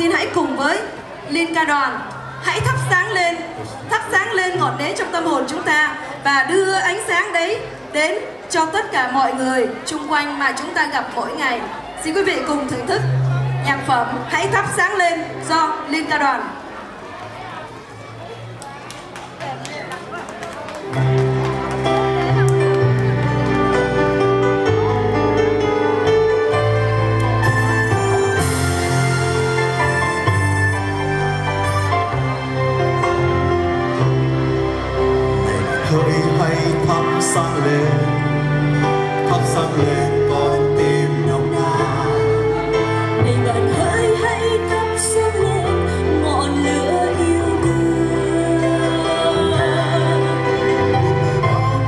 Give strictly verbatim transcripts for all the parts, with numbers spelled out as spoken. Xin hãy cùng với Liên ca đoàn hãy thắp sáng lên, thắp sáng lên ngọn nến trong tâm hồn chúng ta và đưa ánh sáng đấy đến cho tất cả mọi người xung quanh mà chúng ta gặp mỗi ngày. Xin quý vị cùng thưởng thức nhạc phẩm Hãy Thắp Sáng Lên do Liên ca đoàn. Sáng lên, thắp sáng lên con tim nồng nàn. Này bạn hỡi hãy thắp sáng lên ngọn lửa yêu thương.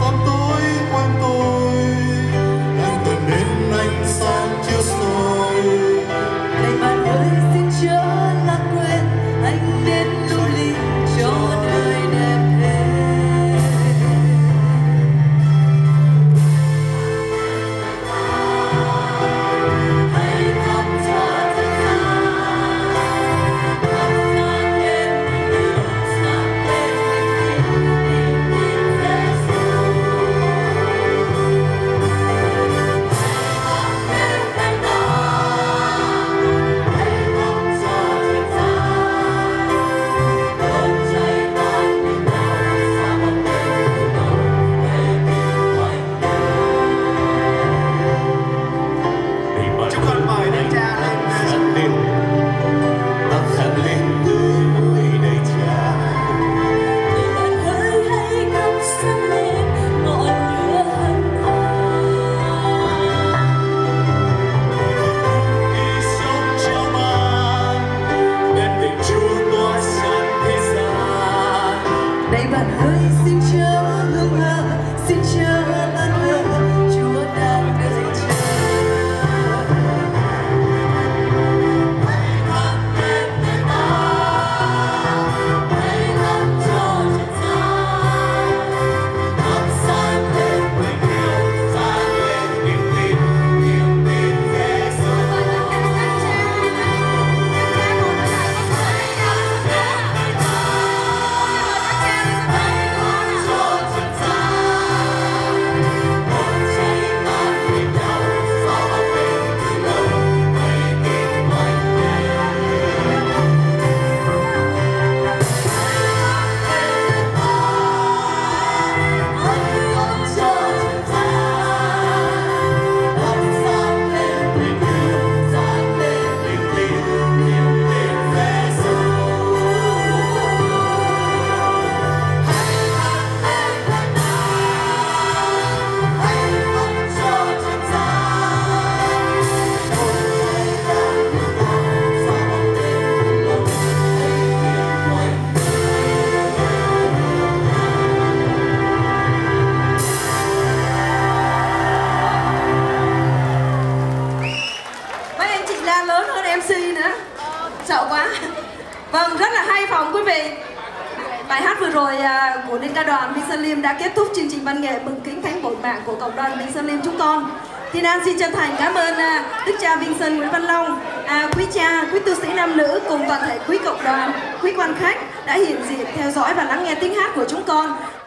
Con tôi quanh tôi, anh từng đến anh sáng chiếu soi. Này bạn ơi xin chớ lãng quên, anh nên lưu luyến cho đời đẹp. Vâng, rất là hay phòng quý vị. Bài hát vừa rồi của Liên ca đoàn Vinh Sơn Liêm đã kết thúc chương trình văn nghệ mừng kính thánh bổn mạng của cộng đoàn Vinh Sơn Liêm chúng con. Thiên An xin chân thành cảm ơn Đức cha Vinh Sơn Nguyễn Văn Long, à, quý cha, quý tu sĩ nam nữ cùng toàn thể quý cộng đoàn, quý quan khách đã hiện diện theo dõi và lắng nghe tiếng hát của chúng con.